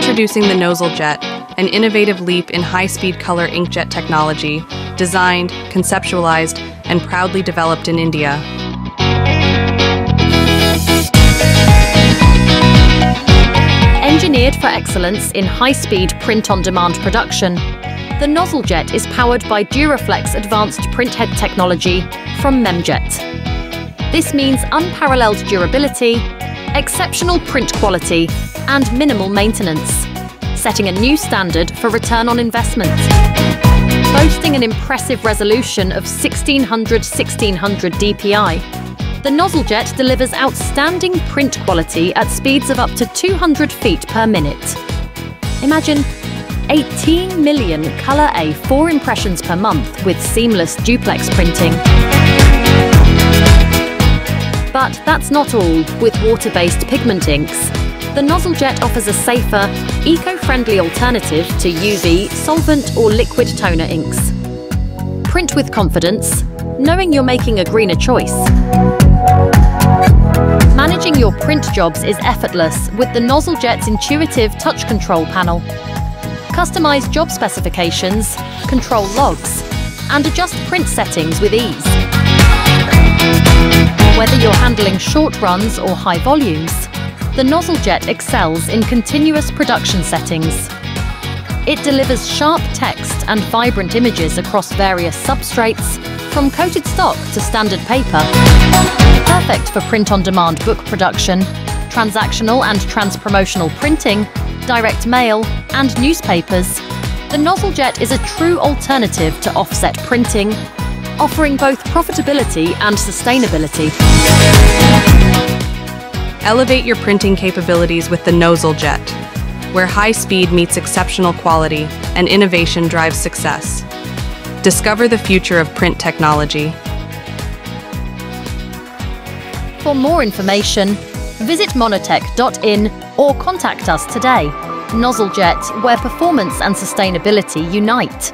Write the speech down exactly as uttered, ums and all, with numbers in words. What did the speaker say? Introducing the KnowzzleJet, an innovative leap in high-speed color inkjet technology, designed, conceptualized, and proudly developed in India. Engineered for excellence in high-speed print-on-demand production, the KnowzzleJet is powered by Duraflex advanced printhead technology from Memjet. This means unparalleled durability, exceptional print quality, and minimal maintenance, setting a new standard for return on investment. Boasting an impressive resolution of sixteen hundred by sixteen hundred D P I, the KnowzzleJet delivers outstanding print quality at speeds of up to two hundred feet per minute. Imagine eighteen million Color A four impressions per month with seamless duplex printing. But that's not all. With water-based pigment inks, the KnowzzleJet offers a safer, eco-friendly alternative to U V, solvent or liquid toner inks. Print with confidence, knowing you're making a greener choice. Managing your print jobs is effortless with the KnowzzleJet's intuitive touch control panel. Customize job specifications, control logs, and adjust print settings with ease. Whether you're handling short runs or high volumes, the KnowzzleJet excels in continuous production settings. It delivers sharp text and vibrant images across various substrates, from coated stock to standard paper. Perfect for print-on-demand book production, transactional and transpromotional printing, direct mail, and newspapers. The KnowzzleJet is a true alternative to offset printing, offering both profitability and sustainability. Elevate your printing capabilities with the KnowzzleJet, where high speed meets exceptional quality and innovation drives success. Discover the future of print technology. For more information, visit monotech dot in or contact us today. KnowzzleJet, where performance and sustainability unite.